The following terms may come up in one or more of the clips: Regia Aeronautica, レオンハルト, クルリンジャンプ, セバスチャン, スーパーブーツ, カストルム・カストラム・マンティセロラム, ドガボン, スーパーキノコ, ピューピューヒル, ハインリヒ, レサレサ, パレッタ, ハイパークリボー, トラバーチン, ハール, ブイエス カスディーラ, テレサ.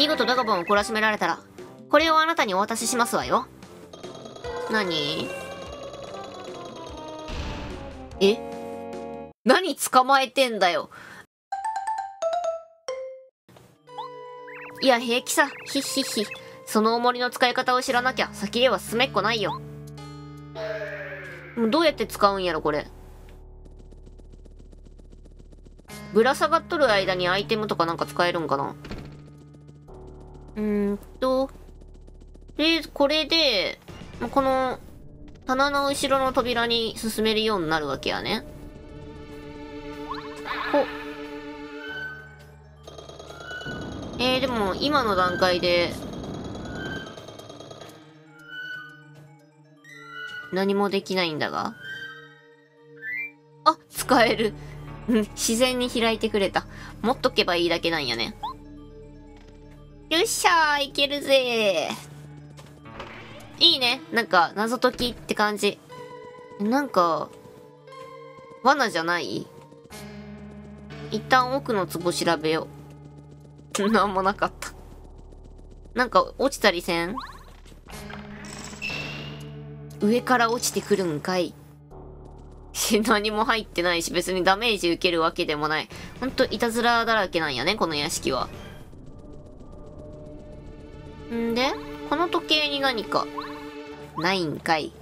見事ドラゴンを懲らしめられたら、これをあなたにお渡ししますわよ。何？え？何捕まえてんだよ。いや、平気さ。ひっひっひ。その重りの使い方を知らなきゃ、先へは進めっこないよ。どうやって使うんやろ、これ。ぶら下がっとる間にアイテムとかなんか使えるんかな。で、これで、この、棚の後ろの扉に進めるようになるわけやね。お。でも、今の段階で、何もできないんだが。あ、使える。自然に開いてくれた。持っとけばいいだけなんやね。よっしゃー、いけるぜー。いいね。なんか、謎解きって感じ。なんか、罠じゃない？一旦奥の壺調べよう。なんもなかった。なんか、落ちたりせん？上から落ちてくるんかい。何も入ってないし、別にダメージ受けるわけでもない。ほんと、いたずらだらけなんやね、この屋敷は。んで、この時計に何か、ないんかい。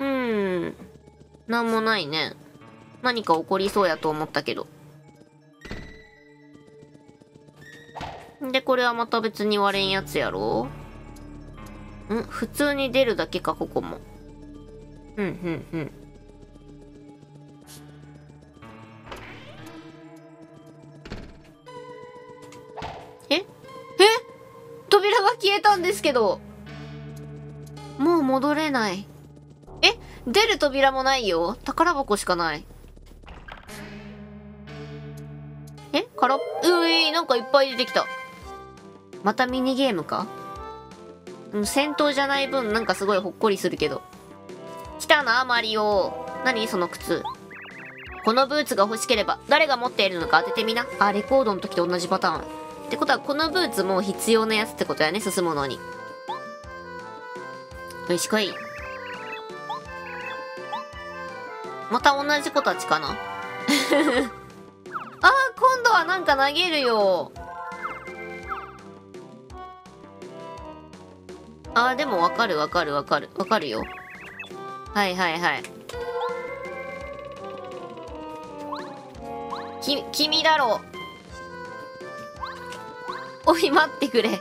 なんもないね。何か起こりそうやと思ったけど。で、これはまた別に割れんやつやろ？普通に出るだけか、ここも。え？扉が消えたんですけど。もう戻れない。出る扉もないよ。宝箱しかない。空っぽ。なんかいっぱい出てきた。またミニゲームか？戦闘じゃない分、なんかすごいほっこりするけど。来たな、マリオ。何その靴。このブーツが欲しければ、誰が持っているのか当ててみな。あ、レコードの時と同じパターン。ってことは、このブーツも必要なやつってことやね、進むのに。よし、来い。また同じ子たちかな。あ、今度はなんか投げるよ。あ、でもわかるよ。はい。君だろ。おい、待ってくれ。違う、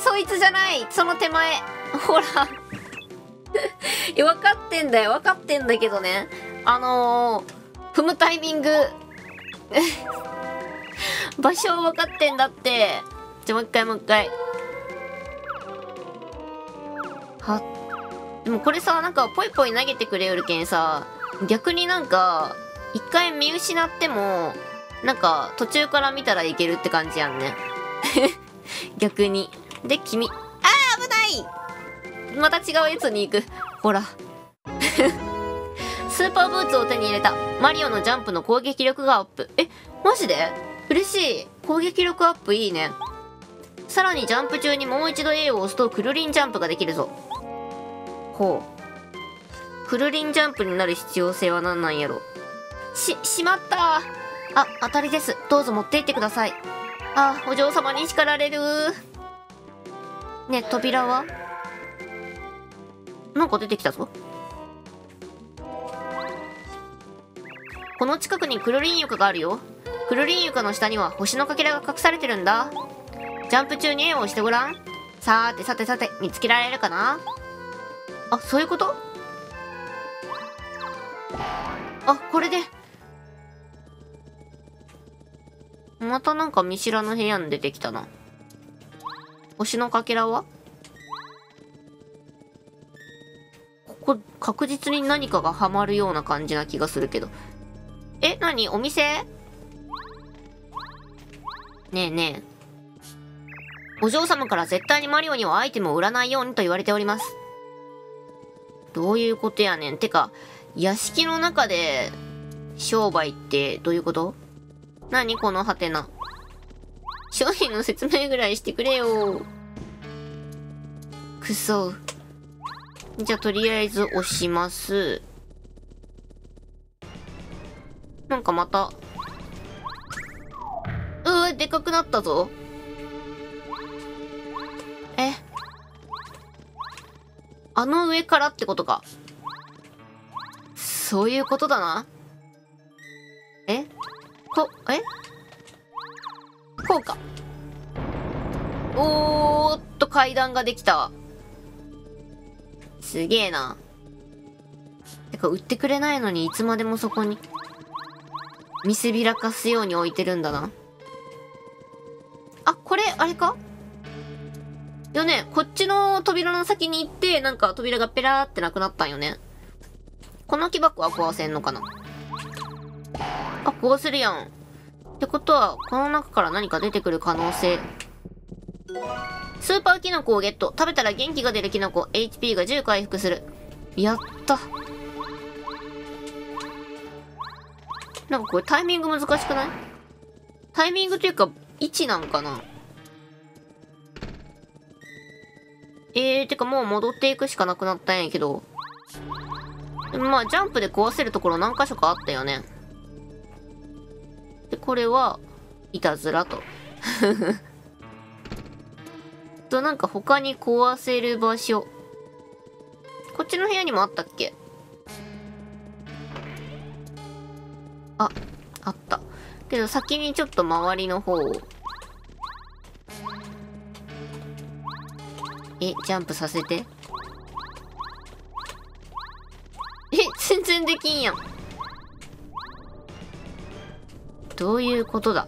そいつじゃない。その手前。ほら。わかってんだよ。わかってんだけどね。踏むタイミング。場所をわかってんだって。じゃ、もう一回。でもこれさ、なんかポイポイ投げてくれよるけんさ、逆になんか、一回見失っても、なんか途中から見たらいけるって感じやんね。逆に。で、君。あー、危ない！また違うやつに行く。ほら。スーパーブーツを手に入れた。マリオのジャンプの攻撃力がアップ。マジで？嬉しい。攻撃力アップいいね。さらにジャンプ中にもう一度 A を押すとクルリンジャンプができるぞ。ほう。クルリンジャンプになる必要性は何なんやろ。しまったー。あ、当たりです。どうぞ持って行ってください。あ、お嬢様に叱られるー。ね、扉は？なんか出てきたぞ。この近くにクルリン床があるよ。クルリン床の下には星のかけらが隠されてるんだ。ジャンプ中に円を押してごらん。さーてさてさて、見つけられるかな。あ、そういうこと？あ、これで。またなんか見知らぬ部屋に出てきたな。星のかけらは？ここ、確実に何かがはまるような感じな気がするけど。何？お店？ねえ。お嬢様から絶対にマリオにはアイテムを売らないようにと言われております。どういうことやねん。てか、屋敷の中で商売ってどういうこと？何このハテナ。商品の説明ぐらいしてくれよ。くそ。じゃあとりあえず押します。なんかまた。うわ、でかくなったぞ。え？あの上からってことか。そういうことだな。え？こうか。おーっと、階段ができた。すげえな。てか、売ってくれないのにいつまでもそこに。見せびらかすように置いてるんだな。あ、これ、あれか？よね、こっちの扉の先に行って、なんか扉がペラーってなくなったんよね。この木箱は壊せんのかな？あ、壊せるやん。ってことは、この中から何か出てくる可能性。スーパーキノコをゲット。食べたら元気が出るキノコ。HP が10回復する。やった。なんかこれタイミング難しくない？タイミングというか、位置なんかな？てかもう戻っていくしかなくなったんやけど。まあ、ジャンプで壊せるところ何箇所かあったよね。で、これは、いたずらと。と、なんか他に壊せる場所。こっちの部屋にもあったっけ？あ、あった。けど先にちょっと周りの方を。え、ジャンプさせて。え、全然できんやん。どういうことだ？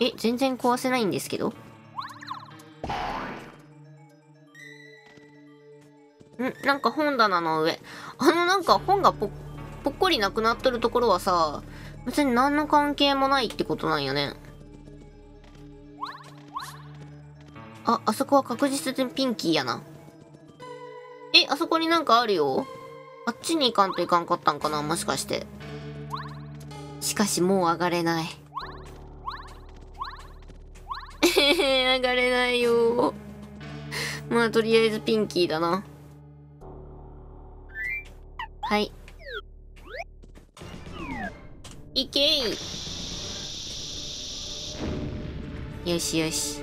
え、全然壊せないんですけど。ん？なんか本棚の上。なんか本がぽっこりなくなっとるところはさ、別に何の関係もないってことなんよね。あ、あそこは確実にピンキーやな。え、あそこになんかあるよ。あっちに行かんといかんかったんかな、もしかして。しかしもう上がれない。上がれないよ。まあとりあえずピンキーだな。はい。いけい。よしよし。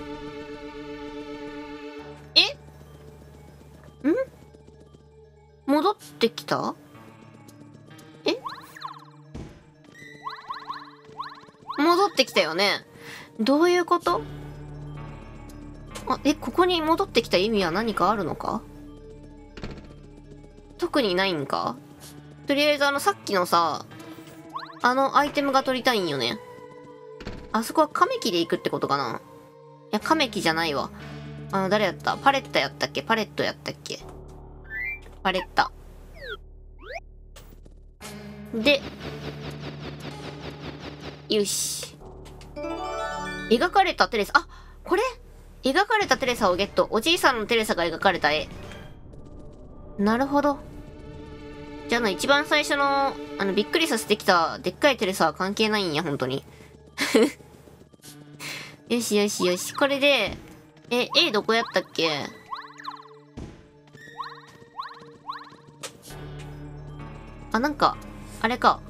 え？ん？戻ってきた？え？戻ってきたよね。どういうこと？あ、ここに戻ってきた意味は何かあるのか？特にないんか？とりあえずさっきのさ、アイテムが取りたいんよね。あそこはカメキで行くってことかな？いや、カメキじゃないわ。誰やった？パレットやったっけ？パレッタ。で、よし。描かれたテレサ、あ、これ？描かれたテレサをゲット。おじいさんのテレサが描かれた絵。なるほど。じゃあ一番最初の、びっくりさせてきた、でっかいテレサは関係ないんや、ほんとに。よしよしよし。これで、絵どこやったっけ？あ、なんか、あれか。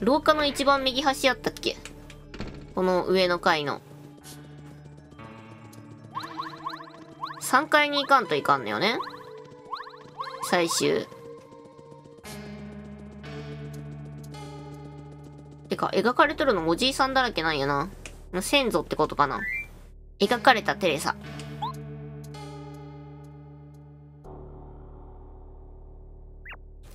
廊下の一番右端やったっけ？この上の階の。3階に行かんといかんのよね。最終。てか、描かれとるのおじいさんだらけなんやな。先祖ってことかな。描かれたテレサ。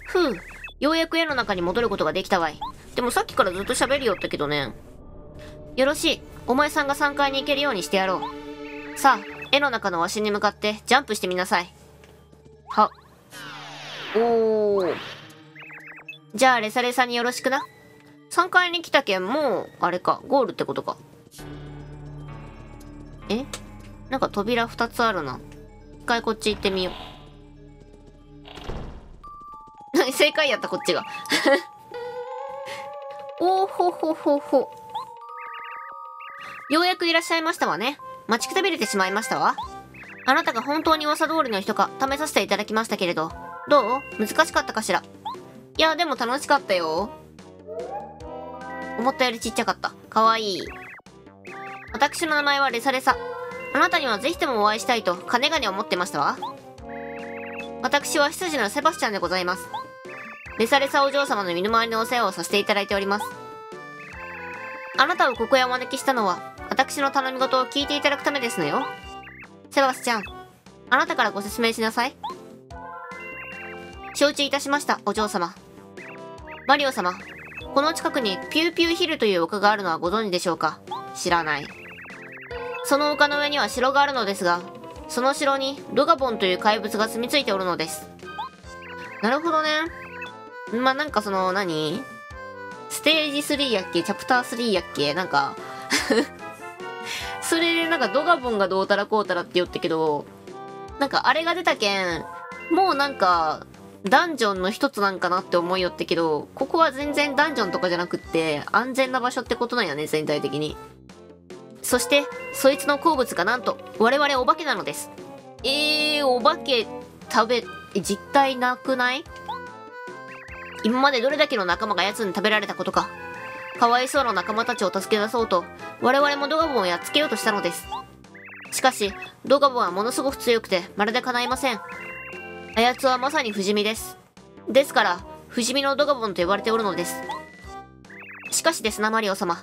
ふう。ようやく絵の中に戻ることができたわい。でもさっきからずっと喋りよったけどね。よろしい。お前さんが3階に行けるようにしてやろう。さあ、絵の中のわしに向かってジャンプしてみなさい。は。おー。じゃあ、レサレサによろしくな。3階に来たけん、もう、あれか、ゴールってことか。え？なんか扉2つあるな。一回こっち行ってみよう。に正解やった、こっちが。おーほほほほ。ようやくいらっしゃいましたわね。待ちくたびれてしまいましたわ。あなたが本当に噂通りの人か試させていただきましたけれど、どう？難しかったかしら？いや、でも楽しかったよ。思ったよりちっちゃかった。かわいい。私の名前はレサレサ。あなたにはぜひともお会いしたいと、かねがね思ってましたわ。私は執事のセバスチャンでございます。レサレサお嬢様の身の回りのお世話をさせていただいております。あなたをここへお招きしたのは、私の頼み事を聞いていただくためですのよ。セバスチャン、あなたからご説明しなさい。承知いたしました、お嬢様。マリオ様、この近くにピューピューヒルという丘があるのはご存知でしょうか？知らない。その丘の上には城があるのですが、その城にドガボンという怪物が住み着いておるのです。なるほどね。まあ、なんかその、何？ステージ3やっけ？チャプター3やっけ？なんか、それでなんかドガボンがどうたらこうたらって言ったけど、なんかあれが出たけん、もうなんか、ダンジョンの一つなんかなって思いよったけど、ここは全然ダンジョンとかじゃなくって、安全な場所ってことなんやね、全体的に。そして、そいつの好物がなんと、我々お化けなのです。お化け実体なくない？今までどれだけの仲間が奴に食べられたことか。かわいそうな仲間たちを助け出そうと、我々もドガボンをやっつけようとしたのです。しかし、ドガボンはものすごく強くて、まるで叶いません。あやつはまさに不死身です。ですから、不死身のドガボンと呼ばれておるのです。しかしですな、マリオ様。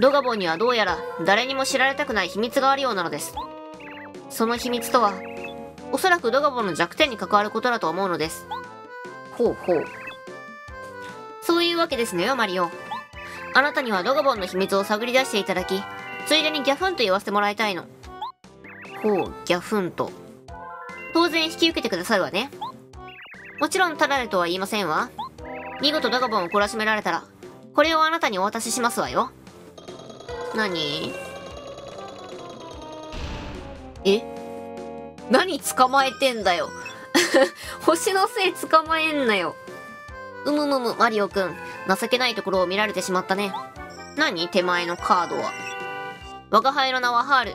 ドガボンにはどうやら誰にも知られたくない秘密があるようなのです。その秘密とは、おそらくドガボンの弱点に関わることだと思うのです。ほうほう。そういうわけですねよ、マリオ。あなたにはドガボンの秘密を探り出していただき、ついでにギャフンと言わせてもらいたいの。ほう、ギャフンと。当然引き受けてくださるわね。もちろんタダでとは言いませんわ。見事ドガボンを懲らしめられたら、これをあなたにお渡ししますわよ。何？何捕まえてんだよ。星のせい捕まえんなよ。うむむむ、マリオくん。情けないところを見られてしまったね。何？手前のカードは。我が輩の名はハール。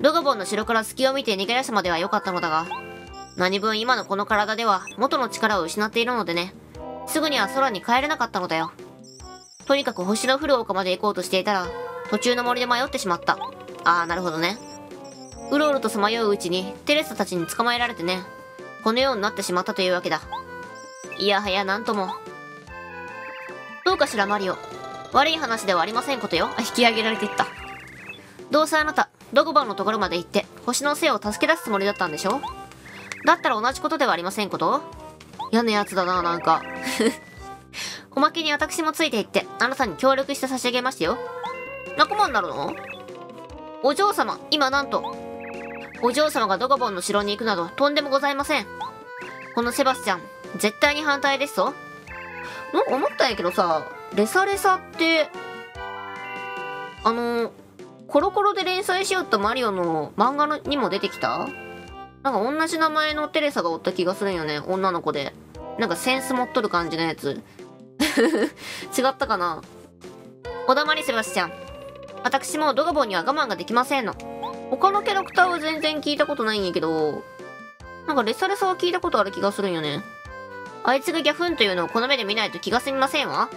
ドガボンの城から隙を見て逃げ出したまでは良かったのだが、何分今のこの体では元の力を失っているのでね。すぐには空に帰れなかったのだよ。とにかく星の降る丘まで行こうとしていたら、途中の森で迷ってしまった。ああ、なるほどね。うろうろとさまよううちに、テレサたちに捕まえられてね。このようになってしまったというわけだ。いやはや、なんとも。どうかしら、マリオ。悪い話ではありませんことよ。引き上げられていった。どうせあなた、ドガボンのところまで行って、星のせいを助け出すつもりだったんでしょ？だったら同じことではありませんこと？嫌な奴だな、なんか。おまけに私もついて行って、あなたに協力して差し上げましたよ。仲間になるの？お嬢様、今なんと。お嬢様がドガボンの城に行くなど、とんでもございません。このセバスチャン、絶対に反対ですぞ。なんか思ったんやけどさ、レサレサって、コロコロで連載しよったマリオの漫画にも出てきた？なんか同じ名前のテレサがおった気がするんよね、女の子で。なんかセンス持っとる感じのやつ。違ったかな？おだまりセバスチャン。私もドガボンには我慢ができませんの。他のキャラクターは全然聞いたことないんやけど、なんかレサレサは聞いたことある気がするんよね。あいつがギャフンというのをこの目で見ないと気が済みませんわ。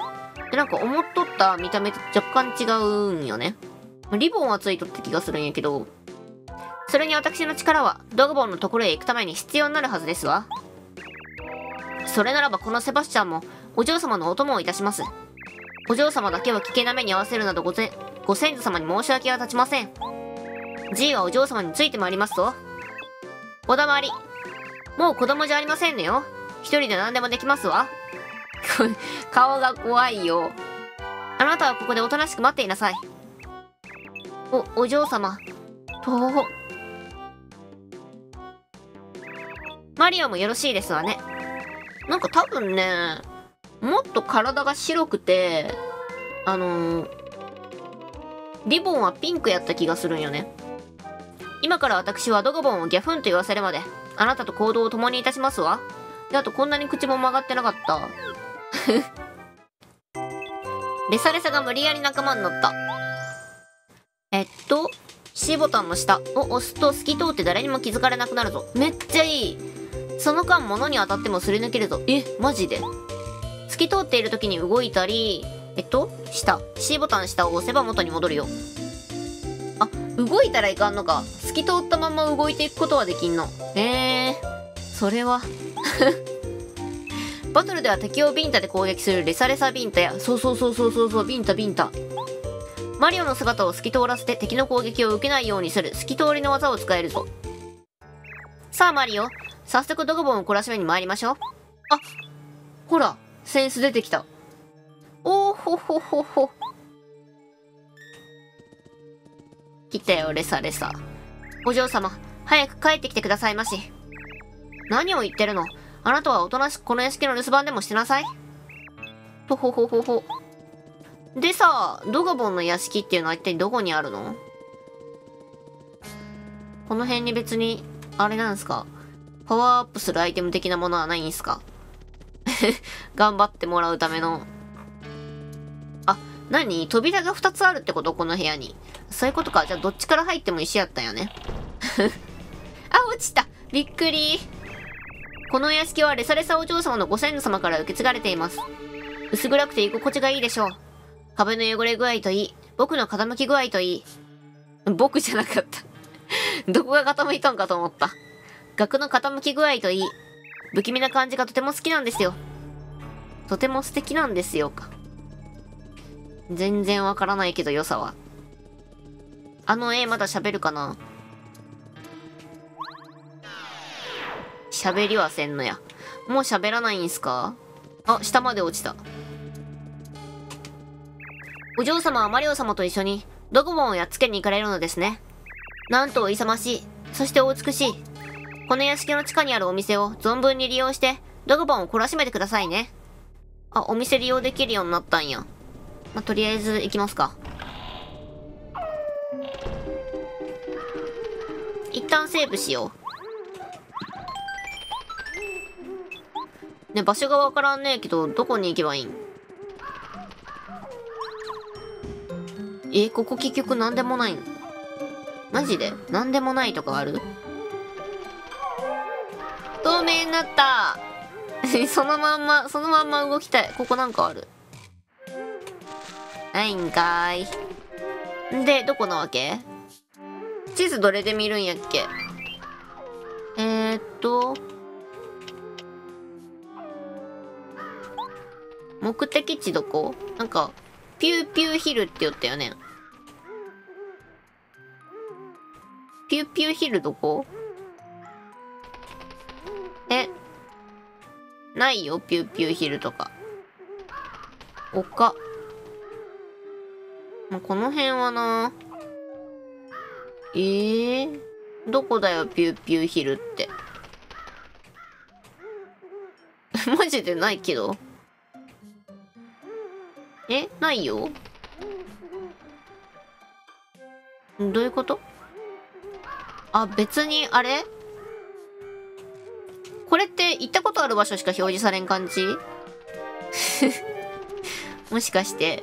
で、なんか思っとった見た目と若干違うんよね。リボンはついとった気がするんやけど、それに私の力はドガボンのところへ行くために必要になるはずですわ。それならばこのセバスチャンもお嬢様のお供をいたします。お嬢様だけは危険な目に遭わせるなどご先祖様に申し訳は立ちません。G はお嬢様についてまいりますと。おだまり。もう子供じゃありませんのよ。一人で何でもできますわ。顔が怖いよ。あなたはここでおとなしく待っていなさい。お嬢様。とほほ。マリオもよろしいですわね。なんか多分ね、もっと体が白くて、リボンはピンクやった気がするんよね。今から私はドガボンをギャフンと言わせるまで、あなたと行動を共にいたしますわ。で、あとこんなに口も曲がってなかった。レサレサが無理やり仲間になった。C ボタンの下を押すと透き通って誰にも気づかれなくなるぞ。めっちゃいい。その間物に当たってもすり抜けるぞ。え、マジで。透き通っている時に動いたり、下。C ボタン下を押せば元に戻るよ。あ、動いたらいかんのか。透き通ったまま動いていくことはできんの。それは。バトルでは敵をビンタで攻撃するレサレサビンタや、そう、ビンタ。マリオの姿を透き通らせて敵の攻撃を受けないようにする透き通りの技を使えるぞ。さあマリオ、早速ドグボンを懲らしめに参りましょう。あ、ほら、センス出てきた。おーほほほほ。来たよレサレサ。お嬢様、早く帰ってきてくださいまし。何を言ってるの。あなたはおとなしくこの屋敷の留守番でもしてなさい。とほほほほ。でさ、ドガボンの屋敷っていうのは一体どこにあるの？この辺に別に、あれなんですか？パワーアップするアイテム的なものはないんですか？頑張ってもらうための。あ、何？扉が2つあるってこと？この部屋に。そういうことか。じゃあどっちから入っても石やったんやね。あ、落ちた！びっくり！この屋敷はレサレサお嬢様のご先祖様から受け継がれています。薄暗くて居心地がいいでしょう。壁の汚れ具合といい、僕の傾き具合といい。僕じゃなかった。どこが傾いたんかと思った。額の傾き具合といい、不気味な感じがとても好きなんですよ。とても素敵なんですよか。全然わからないけど良さは。あの絵まだ喋るかな？喋りはせんのや。もう喋らないんすか？あ、下まで落ちた。お嬢様はマリオ様と一緒にドグボンをやっつけに行かれるのですね。なんとお勇ましい、そしてお美しい。この屋敷の地下にあるお店を存分に利用してドグボンを懲らしめてくださいね。あ、お店利用できるようになったんや。まあ、とりあえず行きますか。一旦セーブしよう。ね、場所がわからんねえけど、どこに行けばいいん？ここ結局なんでもないの？マジで？なんでもないとかある？透明になったそのまんま動きたい。ここなんかある？ないんかーい。で、どこなわけ？地図どれで見るんやっけ？目的地どこ？なんか、ピューピューヒルって言ったよね。ピューピューヒルどこ？ないよ、ピューピューヒルとか。丘。まあ、この辺はな。どこだよ、ピューピューヒルって。マジでないけど。ないよ。どういうこと？あ、別に、あれ？これって行ったことある場所しか表示されん感じ？もしかして、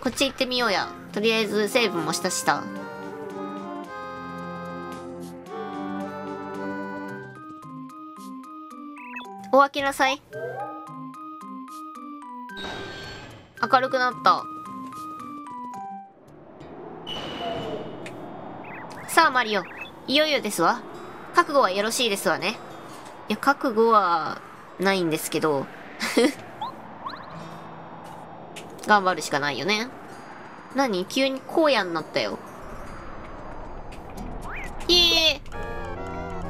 こっち行ってみようや。とりあえずセーブもしたした。お開けなさい。明るくなった。さあ、マリオ。いよいよですわ。覚悟はよろしいですわね。いや、覚悟は、ないんですけど。頑張るしかないよね。何？急に荒野になったよ。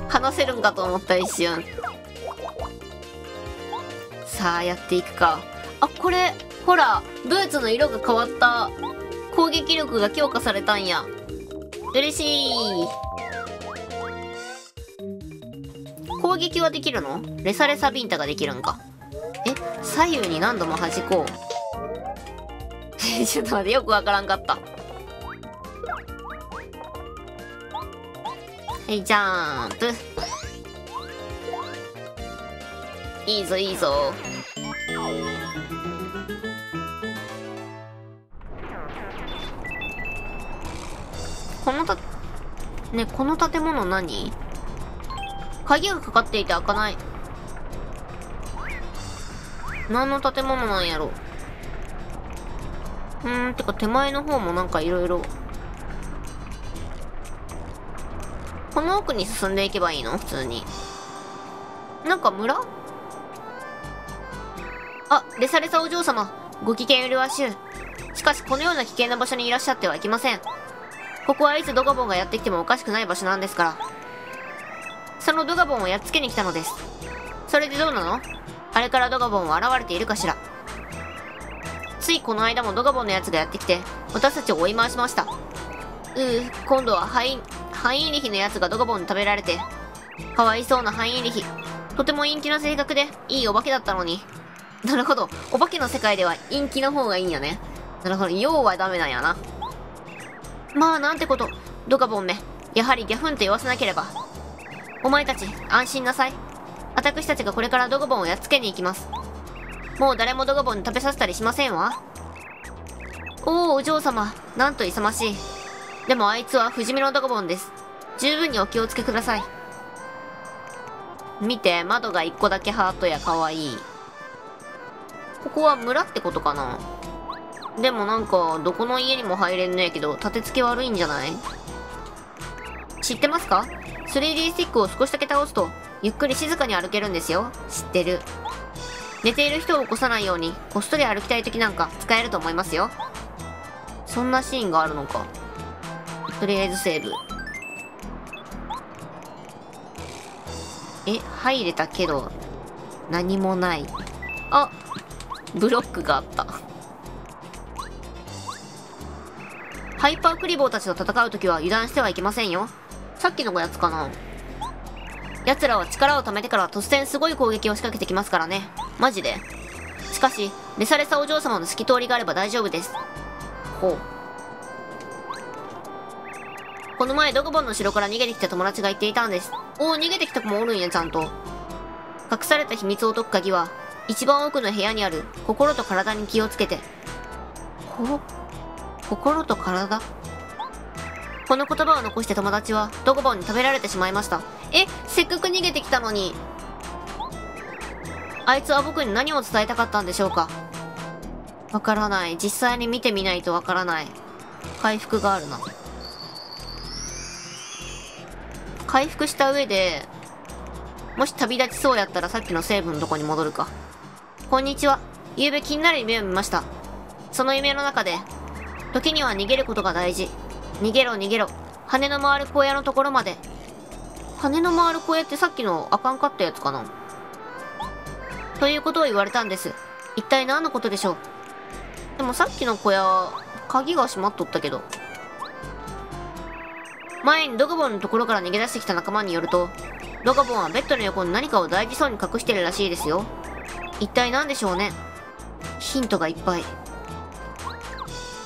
話せるんかと思った一瞬。さあ、やっていくか。あ、これ。ほら、ブーツの色が変わった。攻撃力が強化されたんや。嬉しい。攻撃はできるの？レサレサビンタができるんか。左右に何度も弾こう。ちょっと待って、よくわからんかった。はい、ジャンプ。いいぞいいぞ。このね、この建物何？鍵がかかっていて開かない。何の建物なんやろ。てか手前の方もなんかいろいろ。この奥に進んでいけばいいの？普通に。なんか村？あ、レサレサお嬢様、ご機嫌麗しゅう。しかしこのような危険な場所にいらっしゃってはいけません。ここはいつドガボンがやってきてもおかしくない場所なんですから。そのドガボンをやっつけに来たのです。それでどうなの？あれからドガボンは現れているかしら。ついこの間もドガボンのやつがやってきて、私たちを追い回しました。今度はハインリヒのやつがドガボンに食べられて。かわいそうなハインリヒ。とても陰気な性格で、いいお化けだったのに。なるほど。お化けの世界では陰気の方がいいんやね。なるほど。陽はダメなんやな。まあ、なんてこと。ドガボンめ。やはりギャフンと言わせなければ。お前たち、安心なさい。私たちがこれからドガボンをやっつけに行きます。もう誰もドガボンに食べさせたりしませんわ。おお、お嬢様。なんと勇ましい。でもあいつは不死身のドガボンです。十分にお気をつけください。見て、窓が一個だけハートや、かわいい。ここは村ってことかな。でもなんか、どこの家にも入れんのやけど、立て付け悪いんじゃない？知ってますか？ 3D スティックを少しだけ倒すと、ゆっくり静かに歩けるんですよ。知ってる。寝ている人を起こさないように、こっそり歩きたい時なんか使えると思いますよ。そんなシーンがあるのか。とりあえずセーブ。え、入れたけど、何もない。あ、ブロックがあった。ハイパークリボーたちと戦うときは油断してはいけませんよ。さっきのやつかな。奴らは力を貯めてから突然すごい攻撃を仕掛けてきますからね。マジで。しかし、レサレサお嬢様の透き通りがあれば大丈夫です。ほう。この前ドガボンの城から逃げてきた友達が言っていたんです。おお、逃げてきた子もおるんや、ちゃんと。隠された秘密を解く鍵は、一番奥の部屋にある心と体に気をつけて。心と体？この言葉を残して友達はドガボンに食べられてしまいました。え、せっかく逃げてきたのに。あいつは僕に何を伝えたかったんでしょうか。わからない。実際に見てみないとわからない。回復があるな。回復した上で、もし旅立ちそうやったらさっきの成分のとこに戻るか。こんにちは。ゆうべ気になる夢を見ました。その夢の中で、時には逃げることが大事。逃げろ逃げろ。羽の回る小屋のところまで。羽の回る小屋ってさっきのあかんかったやつかな。ということを言われたんです。一体何のことでしょう。でもさっきの小屋、鍵が閉まっとったけど。前にドガボンのところから逃げ出してきた仲間によると、ドガボンはベッドの横に何かを大事そうに隠してるらしいですよ。一体何でしょうね。ヒントがいっぱい。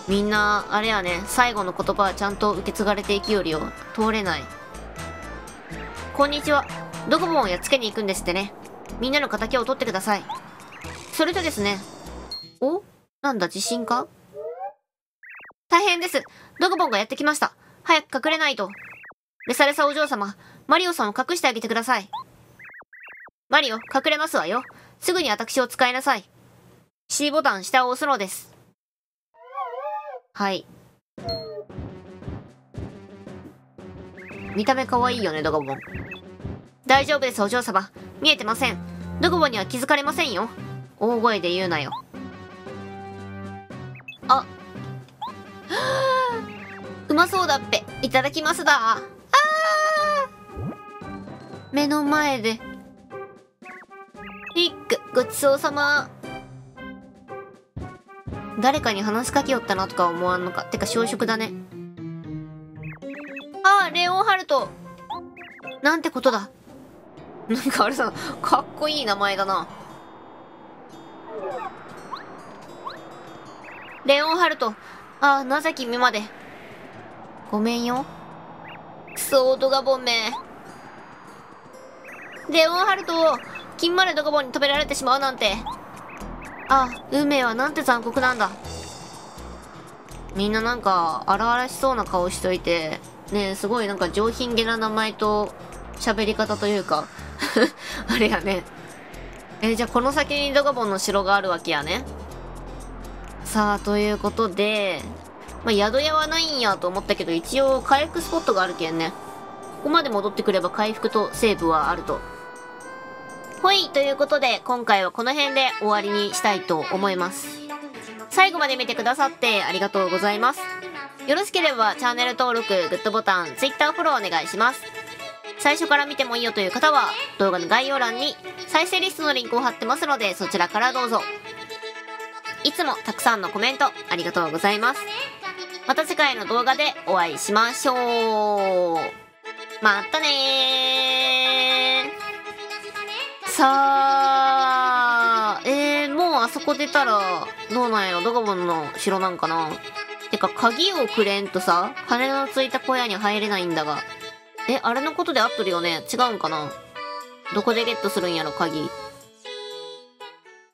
みんな、あれやね、最後の言葉はちゃんと受け継がれていきよりを通れない。こんにちは。ドガボンをやっつけに行くんですってね。みんなの仇を取ってください。それとですね。お？なんだ、地震か？大変です。ドガボンがやってきました。早く隠れないと。レサレサお嬢様、マリオさんを隠してあげてください。マリオ、隠れますわよ。すぐに私を使いなさい。C ボタン、下を押すのです。はい。見た目かわいいよね、ドガボン。大丈夫です、お嬢様。見えてません。ドガボンには気づかれませんよ。大声で言うなよ。あ。うまそうだっぺ。いただきますだ。あー、目の前で。リック、ごちそうさま。誰かに話しかけよったなとか思わんのか。てか、小食だね。ああ、レオンハルト。なんてことだ。なんかあれさ、かっこいい名前だな。レオンハルト。ああ、なぜ君まで。ごめんよ。くそー、ドガボンめ。レオンハルト、金丸ドカボンに止められてしまうなんて。あ、運命はなんて残酷なんだ。みんななんか荒々しそうな顔しといてね、すごいなんか上品げな名前と喋り方というかあれやね。じゃあこの先にドカボンの城があるわけやね。さあということで、まあ、宿屋はないんやと思ったけど一応回復スポットがあるけんね。ここまで戻ってくれば回復とセーブはあると。ほい、ということで今回はこの辺で終わりにしたいと思います。最後まで見てくださってありがとうございます。よろしければチャンネル登録、グッドボタン、Twitter フォローお願いします。最初から見てもいいよという方は動画の概要欄に再生リストのリンクを貼ってますのでそちらからどうぞ。いつもたくさんのコメントありがとうございます。また次回の動画でお会いしましょう。またねー。さあ、もうあそこ出たらどうなんやろ、ドカボンの城なんかな。てか鍵をくれんとさ、金のついた小屋に入れないんだが。あれのことで合っとるよね。違うんかな。どこでゲットするんやろ、鍵。